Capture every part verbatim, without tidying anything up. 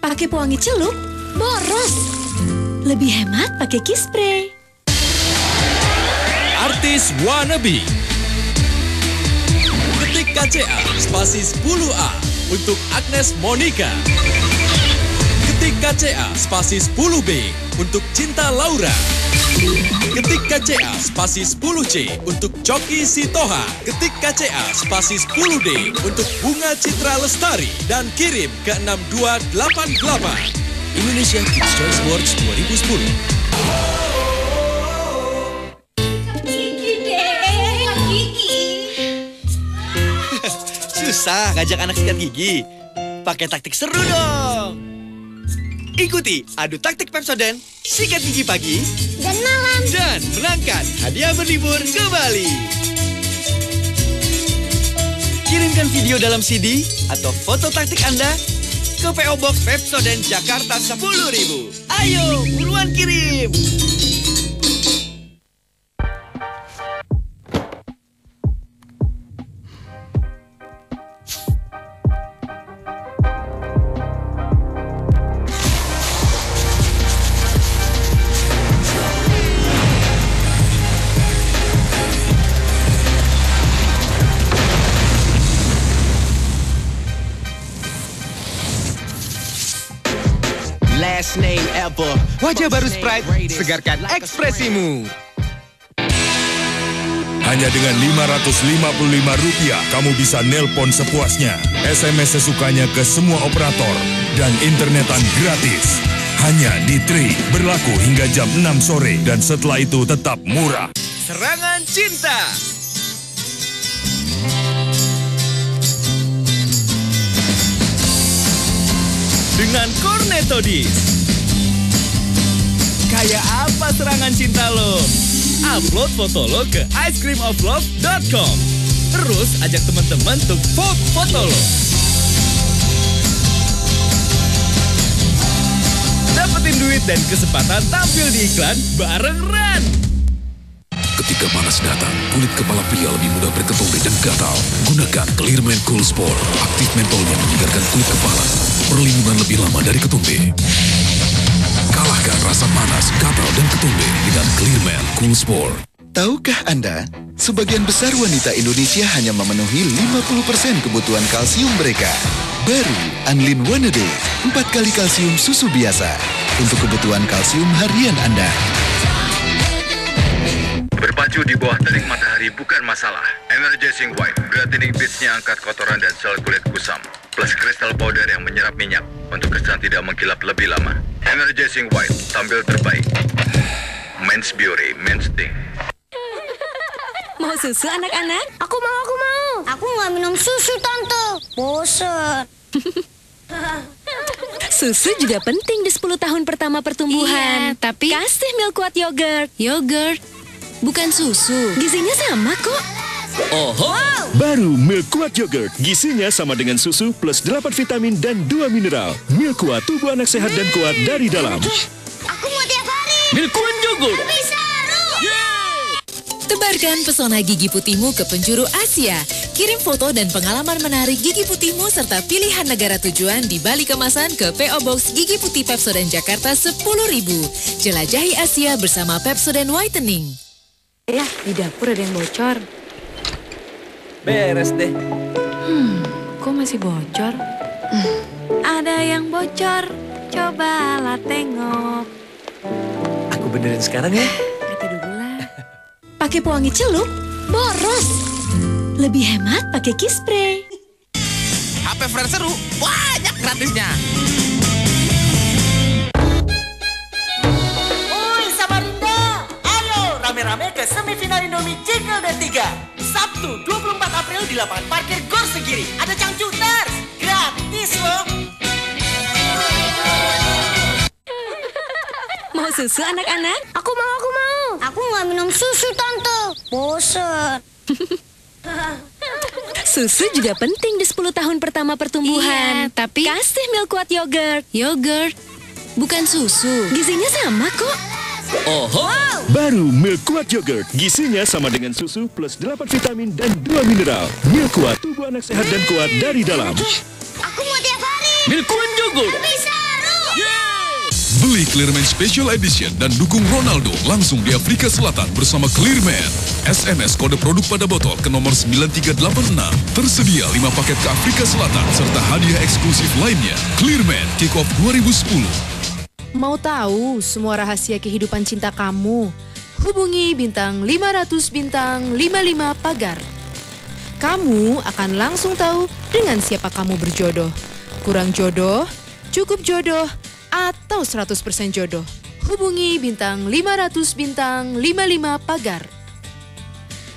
Pakai pewangi celup, boros. Lebih hemat pakai Kispray. Artis wannabe. Ketik K C A spasi sepuluh A untuk Agnes Monica. Ketik K C A spasi sepuluh B untuk Cinta Laura. Ketik K C A spasi sepuluh C untuk Coki Sitoha. Ketik K C A spasi sepuluh D untuk Bunga Citra Lestari. Dan kirim ke enam dua delapan delapan. Indonesia Kids Choice Awards dua ribu sepuluh. Susah ngajak anak sikat gigi. Pakai taktik seru dong. Ikuti adu taktik Pepsodent, sikat gigi pagi dan malam, dan menangkan hadiah berlibur ke Bali. Kirimkan video dalam C D atau foto taktik Anda ke P O Box Pepsodent Jakarta sepuluh ribu. Ayo, buruan kirim. Name ever. Wajah baru Sprite, segarkan ekspresimu. Hanya dengan lima ratus lima puluh lima rupiah, kamu bisa nelpon sepuasnya, S M S sesukanya ke semua operator, dan internetan gratis. Hanya di Tri, berlaku hingga jam enam sore, dan setelah itu tetap murah. Serangan cinta. Dengan Cornetto Disc. Kayak apa serangan cinta lo? Upload foto lo ke ice cream of love dot com. Terus ajak teman-teman untuk vote foto lo. Dapetin duit dan kesempatan tampil di iklan bareng Ran. Ketika panas datang, kulit kepala pria lebih mudah berketombe dan gatal. Gunakan Clear Men Cool Sport. Aktif mentolnya menyegarkan kulit kepala. Perlindungan lebih lama dari ketombe. Kalahkan rasa panas, gatal, dan ketombe dengan Clear Men Cool Sport. Tahukah Anda, sebagian besar wanita Indonesia hanya memenuhi lima puluh persen kebutuhan kalsium mereka. Baru Anlene One-A-Day, empat kali kalsium susu biasa untuk kebutuhan kalsium harian Anda. Berpacu di bawah terik matahari bukan masalah. Energizing White, gratinin beads-nya angkat kotoran dan sel kulit kusam. Plus kristal powder yang menyerap minyak untuk kesan tidak mengkilap lebih lama. Energizing White, tampil terbaik. Men's Beauty, Men's Thing. Mau susu anak-anak? Aku mau, aku mau. Aku nggak minum susu, Tante. Bosen. Susu juga penting di sepuluh tahun pertama pertumbuhan. Iya, tapi... Kasih Milkuat Yogurt. Yogurt. Bukan susu. Gizinya sama kok. Oho. Wow. Baru Milkuat Yogurt. Gizinya sama dengan susu plus delapan vitamin dan dua mineral. Milkuat, tubuh anak sehat dan kuat dari dalam. Oke, aku mau tiap hari. Milkuat Yogurt. Yeah. Tebarkan pesona gigi putihmu ke penjuru Asia. Kirim foto dan pengalaman menarik gigi putihmu serta pilihan negara tujuan di Bali kemasan ke P O Box Gigi Putih Pepsodent Jakarta sepuluh ribu. Jelajahi Asia bersama Pepsodent Whitening. Ya, di dapur ada yang bocor. Beres deh. Hmm, kok masih bocor? Hmm. Ada yang bocor, cobalah tengok. Aku benerin sekarang ya. Kata dulu lah. Pakai pewangi celup, boros. Lebih hemat pakai Kispray. H P Fresh seru, banyak gratisnya. Rame ke semifinal Indomie Jiggle dan tiga Sabtu dua puluh empat April di lapangan parkir Gor Segiri. Ada Changcuters gratis loh. Mau susu anak-anak? Aku mau, aku mau. Aku nggak minum susu, Tante. Bosen. Susu juga penting di sepuluh tahun pertama pertumbuhan. Iya, tapi kasih Milkuat Yogurt. Yogurt. Bukan susu. Gizinya sama kok. Oho. Wow. Baru Milkuat Yogurt. Gizinya sama dengan susu plus delapan vitamin dan dua mineral. Milkuat, tubuh anak sehat dan kuat dari dalam. Oke, aku mau tiap hari. Milkuat Yogurt. Bisa. Clear Men Special Edition dan dukung Ronaldo langsung di Afrika Selatan bersama Clear Men. S M S kode produk pada botol ke nomor sembilan tiga delapan enam. Tersedia lima paket ke Afrika Selatan serta hadiah eksklusif lainnya. Clear Men Kick Off dua ribu sepuluh. Mau tahu semua rahasia kehidupan cinta kamu? Hubungi bintang lima ratus bintang lima puluh lima Pagar. Kamu akan langsung tahu dengan siapa kamu berjodoh. Kurang jodoh, cukup jodoh, atau seratus persen jodoh. Hubungi bintang lima ratus bintang lima puluh lima Pagar.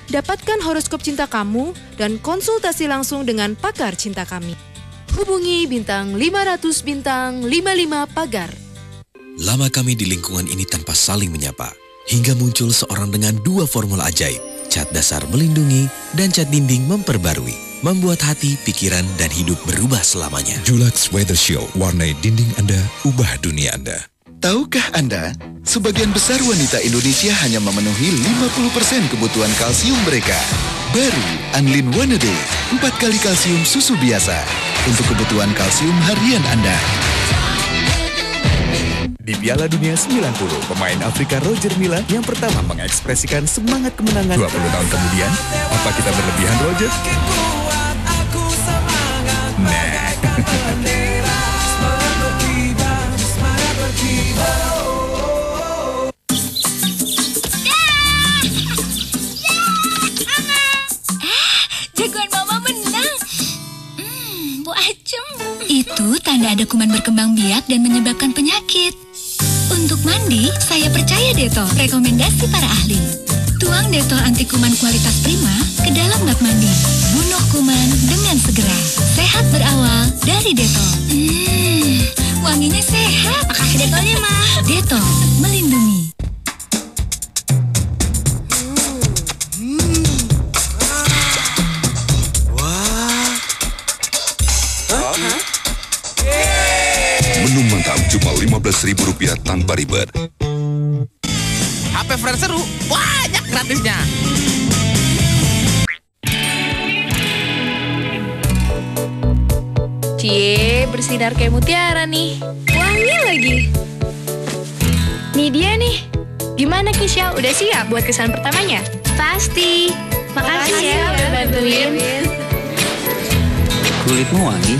Dapatkan horoskop cinta kamu dan konsultasi langsung dengan pakar cinta kami. Hubungi bintang lima ratus bintang lima puluh lima Pagar. Lama kami di lingkungan ini tanpa saling menyapa, hingga muncul seorang dengan dua formula ajaib. Cat dasar melindungi dan cat dinding memperbarui, membuat hati, pikiran, dan hidup berubah selamanya. Dulux Weather Shield, warnai dinding Anda, ubah dunia Anda. Tahukah Anda, sebagian besar wanita Indonesia hanya memenuhi lima puluh persen kebutuhan kalsium mereka. Baru Anlene One-A-Day, empat kali kalsium susu biasa untuk kebutuhan kalsium harian Anda. Di Piala Dunia sembilan puluh, pemain Afrika Roger Milla yang pertama mengekspresikan semangat kemenangan. dua puluh tahun kemudian, apa kita berlebihan, Roger? Nah. Ah, jagoan Mama menang. Hmm, Bu Acem. Itu tanda ada kuman berkembang biak dan menyebabkan penyakit. Untuk mandi, saya percaya Dettol, rekomendasi para ahli. Tuang Dettol anti kuman kualitas prima ke dalam bak mandi. Bunuh kuman dengan segera. Sehat berawal dari Dettol. Hmm, wanginya sehat. Makasih Dettolnya, Ma. Dettol, melindungi. Cuma lima belas ribu rupiah tanpa ribet. H P Friends seru, banyak gratisnya. Cie, bersinar kayak mutiara nih. Wangi lagi. Nih dia nih. Gimana Kisha, udah siap buat kesan pertamanya? Pasti. Makasih ya udah bantuin. Kulitmu wangi.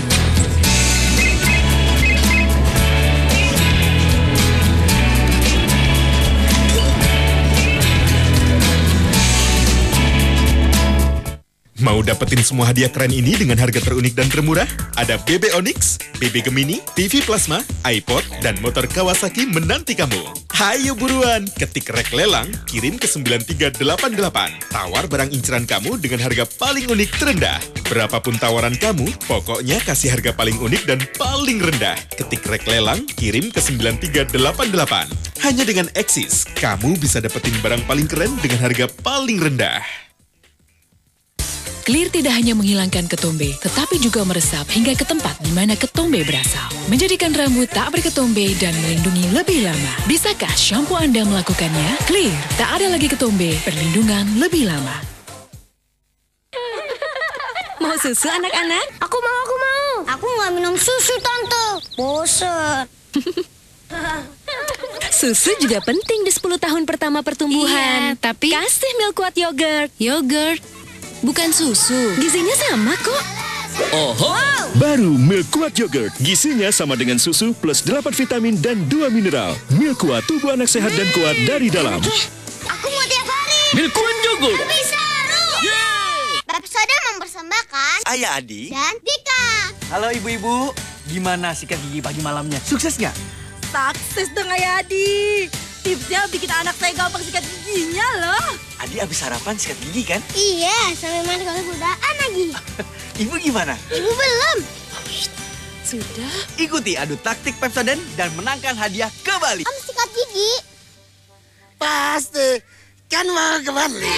Mau dapetin semua hadiah keren ini dengan harga terunik dan termurah? Ada B B Onyx, B B Gemini, T V Plasma, iPod, dan motor Kawasaki menanti kamu. Hayo buruan, ketik rek lelang, kirim ke sembilan tiga delapan delapan. Tawar barang inceran kamu dengan harga paling unik terendah. Berapapun tawaran kamu, pokoknya kasih harga paling unik dan paling rendah. Ketik rek lelang, kirim ke sembilan tiga delapan delapan. Hanya dengan Exis, kamu bisa dapetin barang paling keren dengan harga paling rendah. Clear tidak hanya menghilangkan ketombe, tetapi juga meresap hingga ke tempat di mana ketombe berasal. Menjadikan rambut tak berketombe dan melindungi lebih lama. Bisakah shampoo Anda melakukannya? Clear, tak ada lagi ketombe, perlindungan lebih lama. Mau susu anak-anak? Aku mau, aku mau. Aku nggak minum susu, Tante. Bosen. Susu juga penting di sepuluh tahun pertama pertumbuhan. Iya, tapi kasih Milkuat Yogurt. Yogurt. Bukan susu. Gizinya sama kok. Oho! Baru Milkuat Yogurt. Gizinya sama dengan susu plus delapan vitamin dan dua mineral. Milkuat, tubuh anak sehat dan kuat dari dalam. Aku mau tiap hari. Milkuat Yogurt. Lebih seru. Yeay! Pepsodent mempersembahkan Ayah Adi dan Dika. Halo ibu-ibu. Gimana sikat gigi pagi malamnya? Sukses nggak? Sukses dong Ayah Adi. Tipsnya bikin anak saya gampang sikat giginya loh. Adi abis sarapan sikat gigi kan? Iya, sampai manis kalau godaan lagi. Ibu gimana? Ibu belum. Sudah. Ikuti adu taktik Pepsodent dan menangkan hadiah ke Bali. Om sikat gigi. Pasti. Kan mau ke Bali.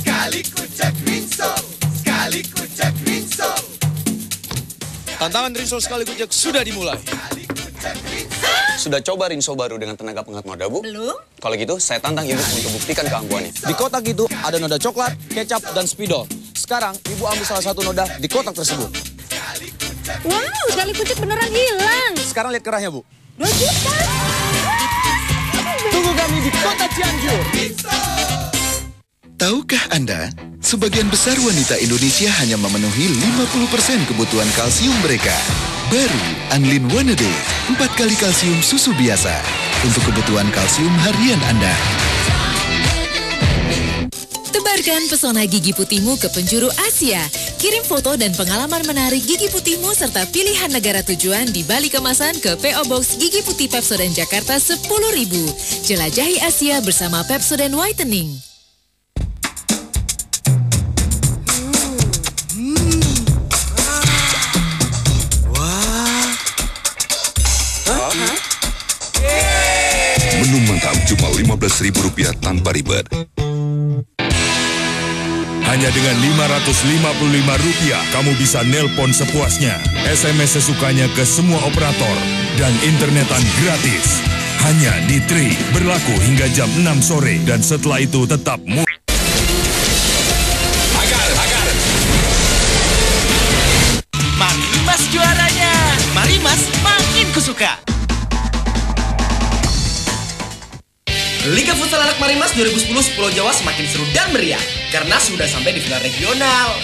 Sekali kucek Rinso. Sekali kucek Rinso. Tantangan Rinso sekali kucek sudah dimulai. Sudah coba Rinso baru dengan tenaga penghangat noda, Bu? Belum. Kalau gitu, saya tantang Ibu untuk buktikan keangguannya. Di kotak itu ada noda coklat, kecap, dan spidol. Sekarang, Ibu ambil salah satu noda di kotak tersebut. Wow, sekali kutip beneran hilang. Sekarang lihat kerahnya, Bu. dua juta. Tunggu kami di Kota Cianjur. Tahukah Anda, sebagian besar wanita Indonesia hanya memenuhi lima puluh persen kebutuhan kalsium mereka. Baru Anlene One-A-Day, empat kali kalsium susu biasa untuk kebutuhan kalsium harian Anda. Tebarkan pesona gigi putihmu ke penjuru Asia. Kirim foto dan pengalaman menarik gigi putihmu serta pilihan negara tujuan di balik kemasan ke P O Box Gigi Putih Pepsodent Jakarta sepuluh ribu. Jelajahi Asia bersama Pepsodent Whitening. Menu mantap cuma lima belas ribu rupiah tanpa ribet. Hanya dengan lima ratus lima puluh lima rupiah, kamu bisa nelpon sepuasnya, S M S sesukanya ke semua operator, dan internetan gratis. Hanya di Tri, berlaku hingga jam enam sore, dan setelah itu tetap murah. Agar, agar. Marimas juaranya. Marimas makin kusuka. Liga Futsal Anak Marimas dua ribu sepuluh Pulau Jawa semakin seru dan meriah karena sudah sampai di final regional.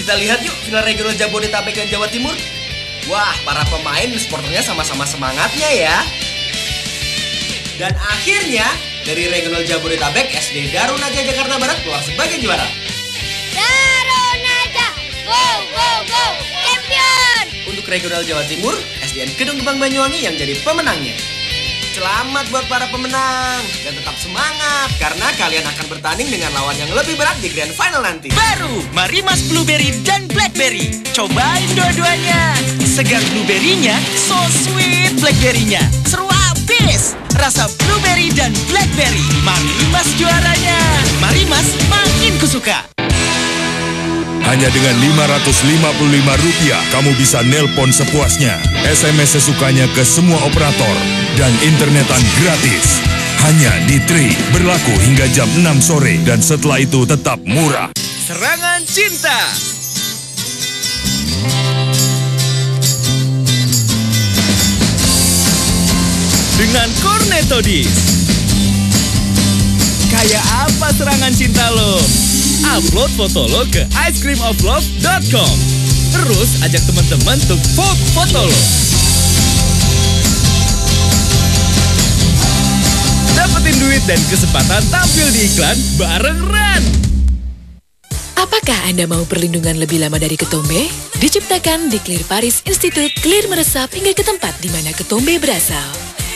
Kita lihat yuk final regional Jabodetabek dan Jawa Timur. Wah, para pemain dan sporternya sama-sama semangatnya ya. Dan akhirnya dari regional Jabodetabek, S D Darunaja Jakarta Barat keluar sebagai juara. Darunaja, go go go, champion! Untuk regional Jawa Timur, S D N Kedung Gebang Banyuwangi yang jadi pemenangnya. Selamat buat para pemenang dan tetap semangat karena kalian akan bertanding dengan lawan yang lebih berat di grand final nanti. Baru Marimas Blueberry dan Blackberry, cobain dua-duanya. Segar blueberry-nya, so sweet blackberry-nya. Seru abis, rasa blueberry dan blackberry. Marimas juaranya. Marimas makin kusuka. Hanya dengan lima ratus lima puluh lima rupiah, kamu bisa nelpon sepuasnya, S M S sesukanya ke semua operator, dan internetan gratis. Hanya di Tri, berlaku hingga jam enam sore, dan setelah itu tetap murah. Serangan Cinta. Dengan Cornetto Disc. Kayak apa serangan cinta lo? Upload foto lo ke ice cream of love dot com. Terus ajak teman-teman untuk vote foto lo. Dapetin duit dan kesempatan tampil di iklan bareng Ran. Apakah Anda mau perlindungan lebih lama dari ketombe? Diciptakan di Clear Paris Institute, Clear meresap hingga ke tempat di mana ketombe berasal.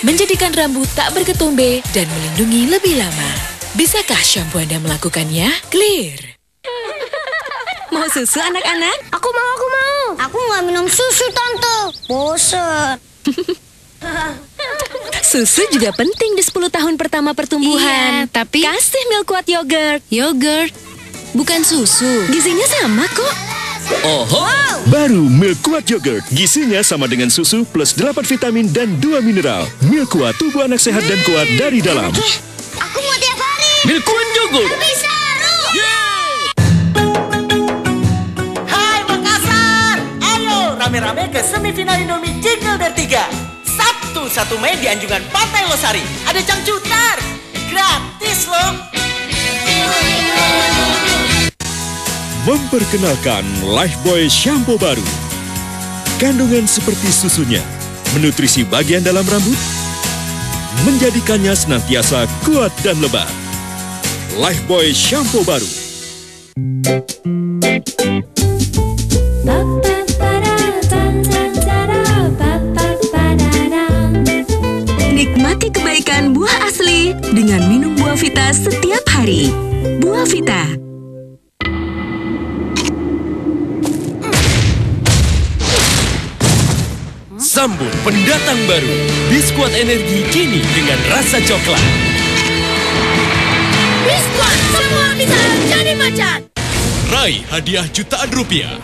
Menjadikan rambut tak berketombe dan melindungi lebih lama. Bisakah shampoo Anda melakukannya? Clear. Mau susu anak-anak? Aku mau, aku mau. Aku nggak minum susu, Tante. Bosen. Susu juga penting di sepuluh tahun pertama pertumbuhan. Iya, tapi... Kasih Milkuat Yogurt. Yogurt. Bukan susu. Gizinya sama kok. Oho! Wow. Baru Milkuat Yogurt. Gizinya sama dengan susu plus delapan vitamin dan dua mineral. Milkuat, tubuh anak sehat dan kuat dari dalam. Aku mau tiap hari. Milkuat Yogurt. Lebih seru. Yeay. Hai Makassar. Ayo rame-rame ke semifinal Indomie Jingle bertiga. Sabtu satu Mei di Anjungan Pantai Losari. Ada Changcuter. Gratis loh. Memperkenalkan Lifebuoy Shampoo baru. Kandungan seperti susunya, menutrisi bagian dalam rambut, menjadikannya senantiasa kuat dan lebat. Lifebuoy Shampoo baru. Nikmati kebaikan buah asli dengan minum Buavita setiap hari. Buavita. Sambut pendatang baru, Biskuat Energi kini dengan rasa coklat. Biskuat, semua bisa jadi macan. Raih hadiah jutaan rupiah.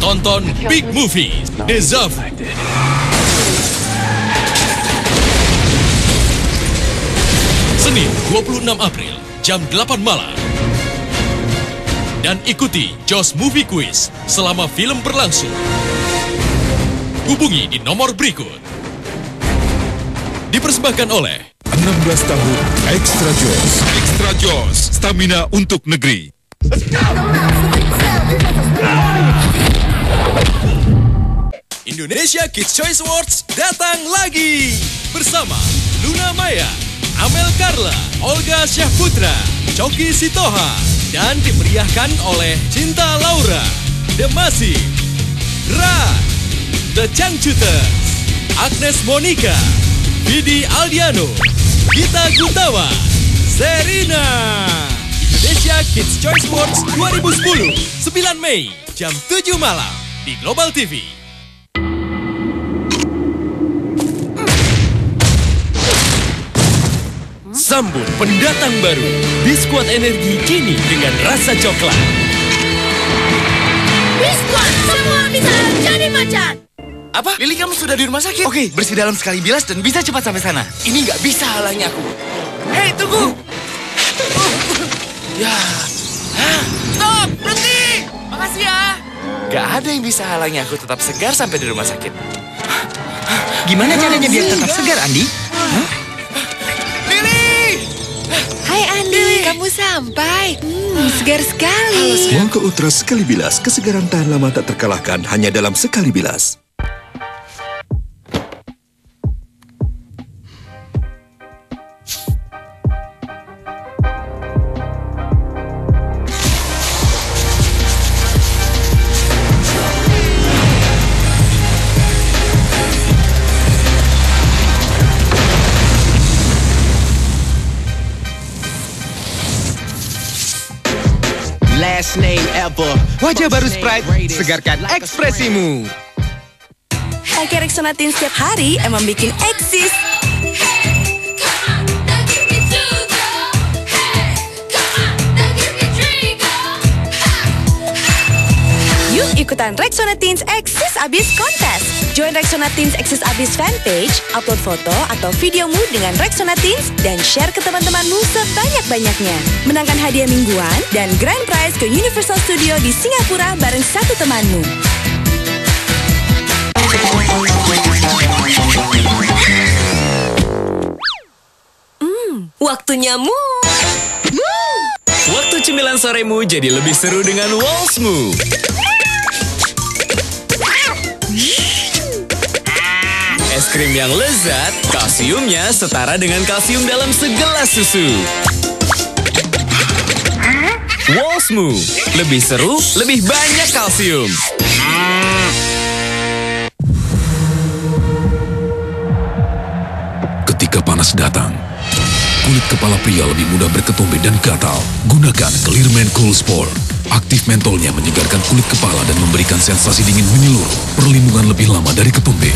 Tonton Big Movie, Dezav. Senin dua puluh enam April, jam delapan malam. dan ikuti Joss Movie Quiz selama film berlangsung. Hubungi di nomor berikut. Dipersembahkan oleh enam belas tahun Extra Joss. Extra Joss, stamina untuk negeri. Indonesia Kids Choice Awards datang lagi bersama Luna Maya, Amel Karla, Olga Syahputra, Coki Sitoha, dan dimeriahkan oleh Cinta Laura, Demasi, Ran, The Changcuters, Agnes Monica, Didi Aldiano, Gita Gutawa, Serina. Indonesia Kids Choice Awards dua ribu sepuluh, sembilan Mei, jam tujuh malam, di Global T V. Sambut pendatang baru, Biskuat Energi kini dengan rasa coklat. Biskuat, semua bisa jadi macan. Apa? Lili, kamu sudah di rumah sakit? Oke, bersih dalam sekali bilas dan bisa cepat sampai sana. Ini nggak bisa halangnya aku. Hei, tunggu! Oh. Ya, hah? Stop, berhenti! Makasih ya. Gak ada yang bisa halangnya aku tetap segar sampai di rumah sakit. Gimana caranya biar tetap segar, Andi? Hah? Hai Andi, Lili, kamu sampai. Hmm, segar sekali. Bunga Ultra sekali bilas, kesegaran tahan lama tak terkalahkan hanya dalam sekali bilas. Name ever. Wajah baru Sprite, segarkan ekspresimu. Pakai Rexonatin setiap hari emang bikin eksis. Yuk ikutan Rexonatins Eksis Abis Kontes. Join Rexonatins Eksis Abis fanpage, upload foto atau videomu dengan Rexonatins dan share ke teman-temanmu sebanyak-banyaknya. Menangkan hadiah mingguan dan grand prize ke Universal Studio di Singapura bareng satu temanmu. Hmm, waktunya mu. Waktu cemilan soremu jadi lebih seru dengan Wall's Moo. Es krim yang lezat, kalsiumnya setara dengan kalsium dalam segelas susu. Wall's Moo, lebih seru, lebih banyak kalsium. Ketika panas datang, kulit kepala pria lebih mudah berketombe dan gatal. Gunakan Clear Men Cool Sport. Aktif mentolnya menyegarkan kulit kepala dan memberikan sensasi dingin menyeluruh. Perlindungan lebih lama dari ketombe.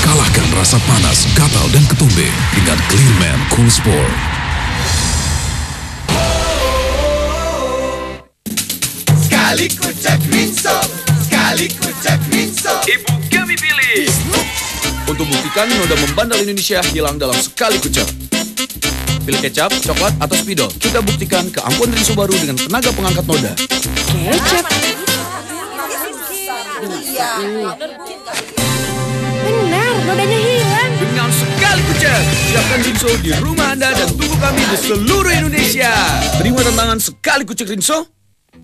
Kalahkan rasa panas, gatal, dan ketombe dengan Clear Men Cool Sport. Sekali kucek Rinso. Ibu kami pilih. Untuk buktikan noda membandel Indonesia hilang dalam sekali kucek. Pilih kecap, coklat, atau spidol. Kita buktikan keampuan Rinso baru dengan tenaga pengangkat noda. Kecap. Benar, nodanya hilang. Dengan sekali kucek. Siapkan Rinso di rumah Anda dan tunggu kami di seluruh Indonesia. Terima tantangan sekali kucek Rinso.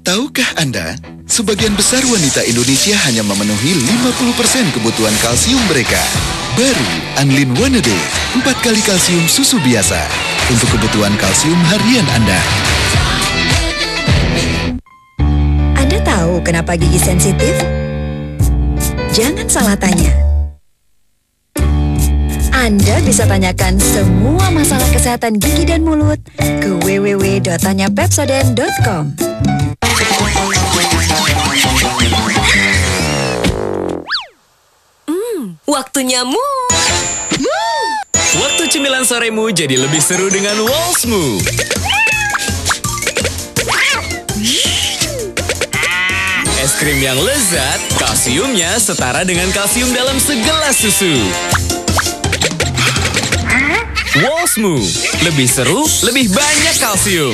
Tahukah Anda, sebagian besar wanita Indonesia hanya memenuhi lima puluh persen kebutuhan kalsium mereka. Baru Anlene One-A-Day, empat kali kalsium susu biasa untuk kebutuhan kalsium harian Anda. Anda tahu kenapa gigi sensitif? Jangan salah tanya. Anda bisa tanyakan semua masalah kesehatan gigi dan mulut ke w w w titik tanya pepsodent titik com. Hmm, waktunya mu. Waktu cemilan soremu jadi lebih seru dengan Wall's Moo. Es krim yang lezat, kalsiumnya setara dengan kalsium dalam segelas susu. Wall's Moo, lebih seru, lebih banyak kalsium.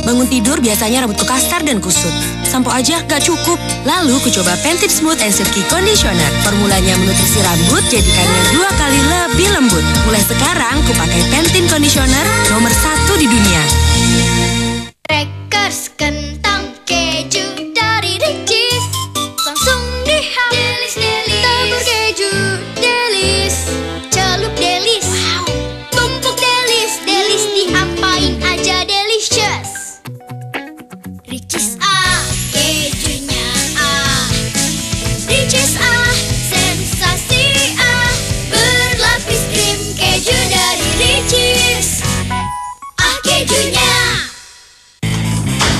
Bangun tidur biasanya rambutku kasar dan kusut. Sampo aja gak cukup. Lalu ku coba Pantene Smooth and Silky Conditioner. Formulanya menutrisi rambut, jadikannya dua kali lebih lembut. Mulai sekarang ku pakai Pantene Conditioner nomor satu di dunia. Crackers kentang keju dari Ricis, langsung di Delis Delis. Tabur keju Delis, celup Delis. Wow, tumpuk Delis. Delis diapain aja delicious. Ricis A, kejunya A. Ricis A, sensasi A. Berlapis krim keju dari Ricis. Ah, kejunya.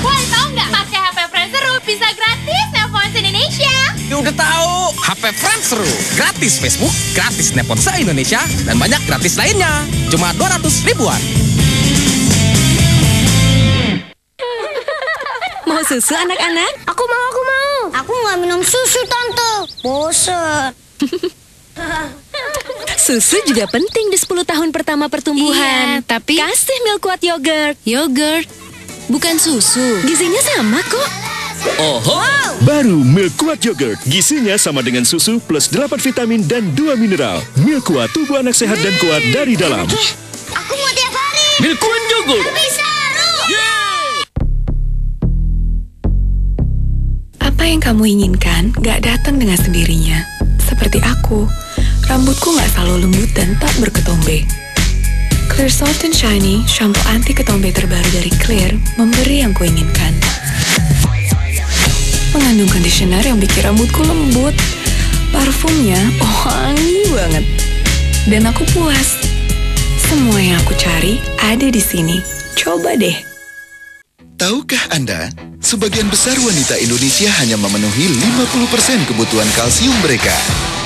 Wah, tahu nggak? Pakai H P Friends Seru bisa gratis nelpon se-Indonesia. Ya udah tahu. H P Friends Seru, gratis Facebook, gratis nelpon se-Indonesia, dan banyak gratis lainnya. Cuma dua ratus ribuan. Mau susu anak-anak? Aku mau, aku mau. Aku nggak minum susu, Tante. Bosen. Susu juga penting di sepuluh tahun pertama pertumbuhan. Iya, tapi... kasih Milkuat Yogurt. Yogurt, bukan susu. Gizinya sama kok. Oho. Wow. Baru Milkuat Yogurt. Gizinya sama dengan susu plus delapan vitamin dan dua mineral. Milkuat, tubuh anak sehat dan kuat dari dalam. Aku mau tiap hari. Milkuat Yogurt. Bisa. Apa yang kamu inginkan gak datang dengan sendirinya. Seperti aku, rambutku gak selalu lembut dan tak berketombe. Clear Soft and Shiny, shampoo anti ketombe terbaru dari Clear, memberi yang kuinginkan. Mengandung conditioner yang bikin rambutku lembut. Parfumnya wangi banget. Dan aku puas. Semua yang aku cari ada di sini. Coba deh. Tahukah Anda, sebagian besar wanita Indonesia hanya memenuhi lima puluh persen kebutuhan kalsium mereka.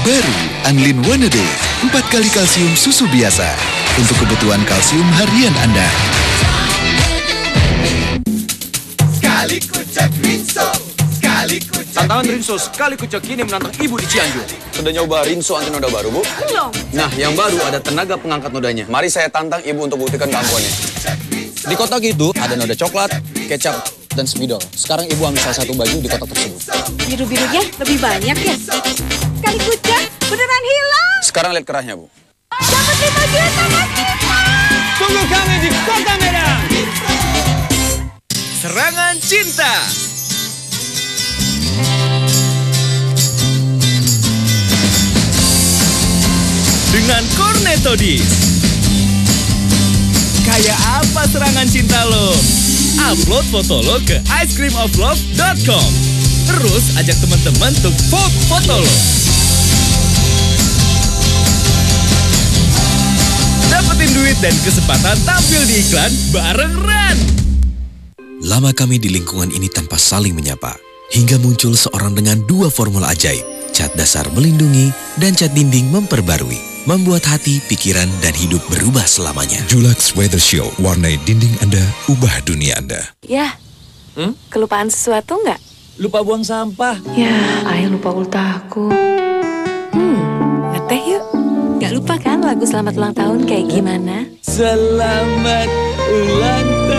Baru Anlene One-A-Day, empat kali kalsium susu biasa untuk kebutuhan kalsium harian Anda. Sekali kucek Rinso, sekali kucek. Tantangan Rinso sekali kucek ini menantang ibu di Cianjur. Sudah nyoba Rinso anti noda baru, Bu? Belum. Nah, yang baru ada tenaga pengangkat nodanya. Mari saya tantang ibu untuk buktikan kemampuannya. Di kotak itu ada noda coklat, kecap, dan spidol. Sekarang ibu ambil salah satu baju di kotak tersebut. Biru-birunya lebih banyak ya? Kali kucek beneran hilang. Sekarang lihat kerahnya, Bu. Dapat lima juta mas kita! Tunggu kami di Kota Medan! Serangan Cinta! Dengan Cornetto Disc. Kayak apa serangan cinta lo? Upload foto lo ke ice cream of love dot com. Terus ajak teman-teman untuk vote foto lo. Dapetin duit dan kesempatan tampil di iklan bareng Ran. Lama kami di lingkungan ini tanpa saling menyapa. Hingga muncul seorang dengan dua formula ajaib. Cat dasar melindungi dan cat dinding memperbarui. Membuat hati, pikiran, dan hidup berubah selamanya. Dulux Weather Shield, warnai dinding Anda, ubah dunia Anda. Ya, hmm? Kelupaan sesuatu nggak? Lupa buang sampah. Ya, ayah lupa ultahku. Hmm, ngeteh yuk. Nggak lupa kan lagu selamat ulang tahun kayak gimana? Selamat ulang tahun.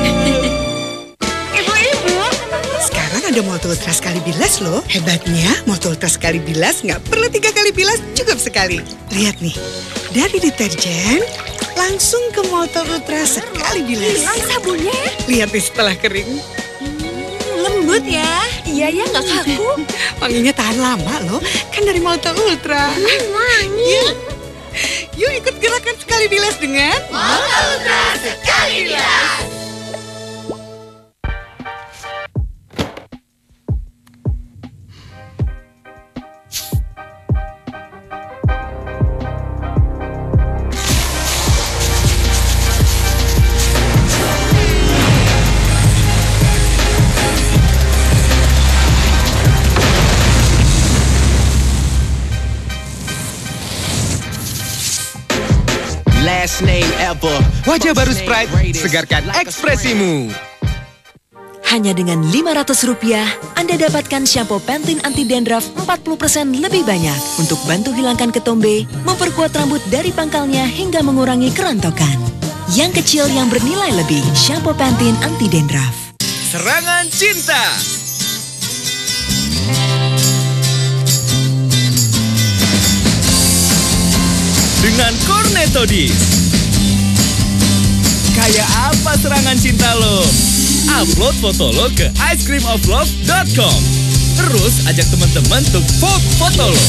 Ada Molto Ultra sekali bilas loh. Hebatnya, Molto Ultra sekali bilas nggak perlu tiga kali bilas, cukup sekali. Lihat nih, dari deterjen langsung ke Molto Ultra sekali bilas. Hilang sabunnya ya? Lihat nih setelah kering. Hmm, lembut ya. Iya ya, nggak kaku. Wanginya tahan lama loh, kan dari Molto Ultra. Hmm, wangi. Yuk. Yuk ikut gerakan sekali bilas dengan Molto Ultra sekali bilas. Wajah baru Sprite, segarkan ekspresimu. Hanya dengan lima ratus rupiah, Anda dapatkan shampoo Pantene anti dandruff empat puluh persen lebih banyak untuk bantu hilangkan ketombe, memperkuat rambut dari pangkalnya hingga mengurangi kerontokan. Yang kecil yang bernilai lebih, shampoo Pantene anti dandruff. Serangan cinta. Dengan Cornetto Disc. Kayak apa serangan cinta lo? Upload foto lo ke ice cream of love dot com. Terus ajak teman-teman untuk vote foto lo.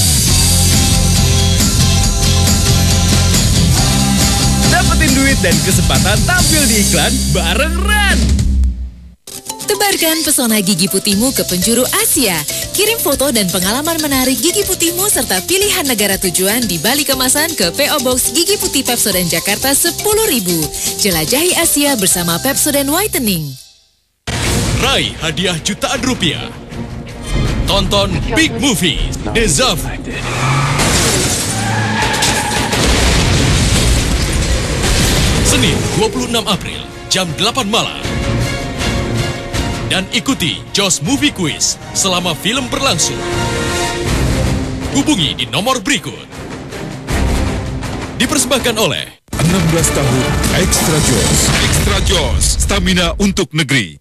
Dapetin duit dan kesempatan tampil di iklan bareng Ran. Tebarkan pesona gigi putihmu ke penjuru Asia. Kirim foto dan pengalaman menarik gigi putihmu serta pilihan negara tujuan di balik kemasan ke P O Box Gigi Putih Pepsodent Jakarta sepuluh ribu. Jelajahi Asia bersama Pepsodent Whitening. Raih hadiah jutaan rupiah. Tonton Big Movie Deserve. Senin dua puluh enam April jam delapan malam. Dan ikuti Joss Movie Quiz selama film berlangsung. Hubungi di nomor berikut. Dipersembahkan oleh enam belas tahun Extra Joss. Extra Joss, stamina untuk negeri.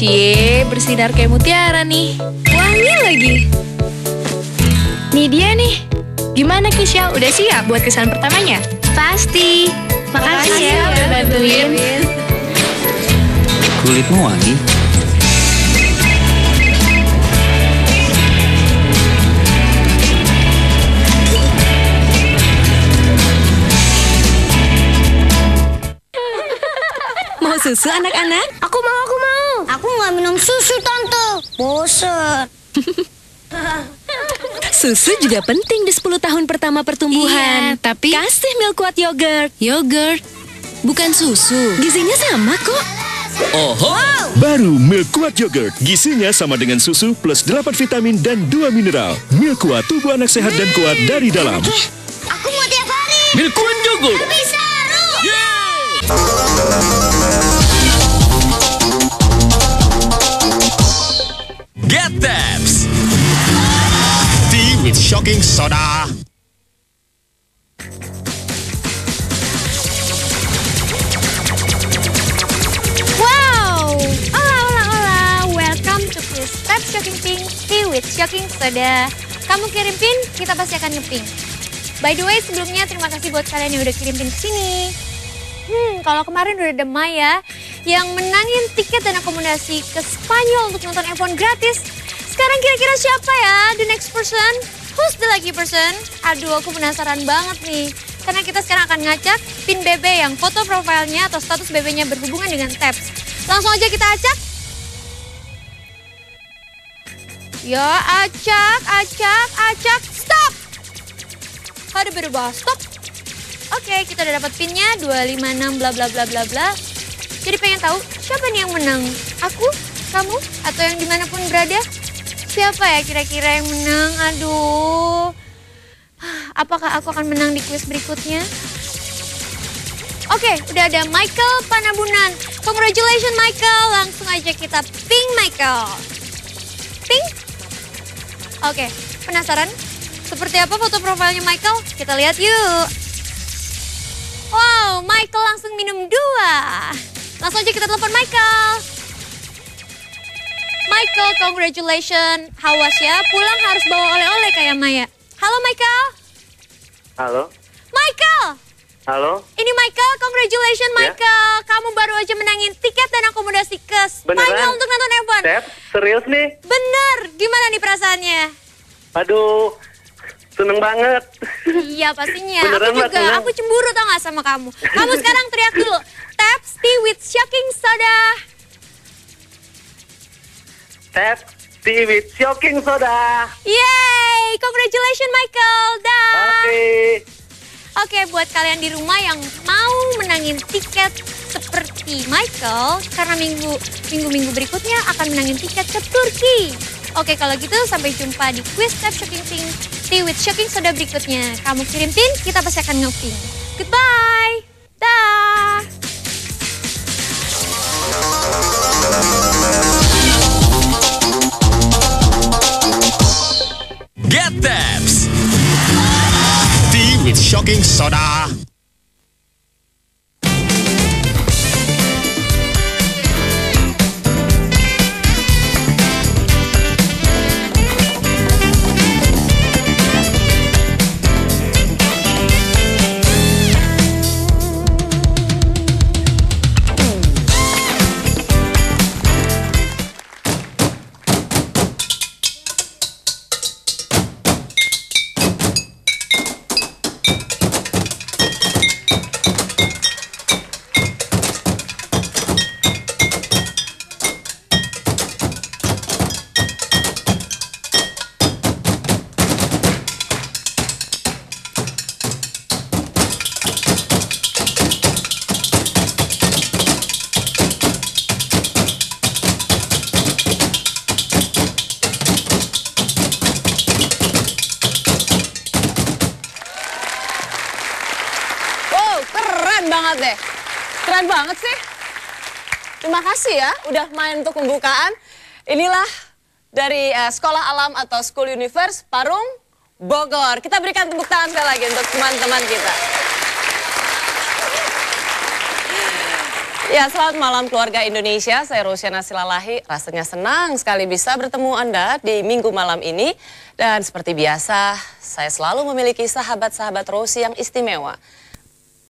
Cie, bersinar kayak mutiara nih. Wangi lagi. Nih dia nih. Gimana Kisha, udah siap buat kesan pertamanya? Pasti. Makasih ya udah bantuin. Kulitmu wangi. Mau susu anak-anak? Aku mau, aku mau. Aku nggak minum susu, Tante. Bosen. Susu juga penting di sepuluh tahun pertama pertumbuhan. Iya, tapi... Kasih Milkuat Yogurt. Yogurt? Bukan susu. Gizinya sama kok. Oho. Wow. Baru Milkuat Yogurt. Gizinya sama dengan susu plus delapan vitamin dan dua mineral. Milkuat, tubuh anak sehat hmm. dan kuat dari dalam. Oke. Aku mau tiap hari. Milkuat Yogurt. Tapi seru. Yeah. Get Tabs! Tea with shocking soda. Wow! Hola, hola, hola! Welcome to Please Tab Shocking Pink Tea with Shocking Soda. Kamu kirim pin, kita pasti akan ngepink. By the way, sebelumnya terima kasih buat kalian yang udah kirim pin kesini. Hmm, kalau kemarin udah ada Maya yang menangin tiket dan akomodasi ke Spanyol untuk nonton F satu gratis. Sekarang kira-kira siapa ya the next person? Who's the lucky person? Aduh, aku penasaran banget nih. Karena kita sekarang akan ngacak pin B B yang foto profilnya atau status B B-nya berhubungan dengan tabs. Langsung aja kita acak. Ya, acak, acak, acak, stop! Ada berubah, stop. Oke, kita udah dapat pinnya dua lima enam bla bla bla bla bla. Jadi pengen tahu siapa nih yang menang? Aku, kamu, atau yang dimanapun berada? Siapa ya kira-kira yang menang? Aduh. Apakah aku akan menang di kuis berikutnya? Oke, udah ada Michael Panabunan. Congratulations Michael. Langsung aja kita ping Michael. Ping. Oke, penasaran? Seperti apa foto profilnya Michael? Kita lihat yuk. Wow, Michael langsung minum dua. Langsung aja kita telepon Michael. Michael, congratulations. Hawas ya, pulang harus bawa oleh-oleh kayak Maya. Halo Michael. Halo. Michael. Halo. Ini Michael, congratulations Michael. Ya? Kamu baru aja menangin tiket dan akomodasi ke Spanyol. Beneran? Untuk nonton F satu. Tep, serius nih? Bener, gimana nih perasaannya? Aduh. Seneng banget. Iya pastinya. Beneran, aku juga, senang. Aku cemburu tau gak sama kamu. Kamu sekarang teriak dulu. Taps tea with shocking soda. Taps tea with shocking soda. Yay! Congratulations, Michael. Dah. Oke. Okay. Oke, okay, buat kalian di rumah yang mau menangin tiket seperti Michael, karena minggu minggu-minggu berikutnya akan menangin tiket ke Turki. Oke, okay, kalau gitu sampai jumpa di quiz tab shocking thing tea with shocking soda berikutnya. Kamu kirim pin, kita pasti akan ngoping. Goodbye. Dah. Get Tabs. Tea with shocking soda. Ya, udah main untuk pembukaan. Inilah dari uh, Sekolah Alam atau School Universe Parung Bogor. Kita berikan tepuk tangan sekali lagi untuk teman-teman kita. Ya, selamat malam keluarga Indonesia. Saya Rosyana Silalahi. Rasanya senang sekali bisa bertemu Anda di minggu malam ini. Dan seperti biasa, saya selalu memiliki sahabat-sahabat Rosy yang istimewa.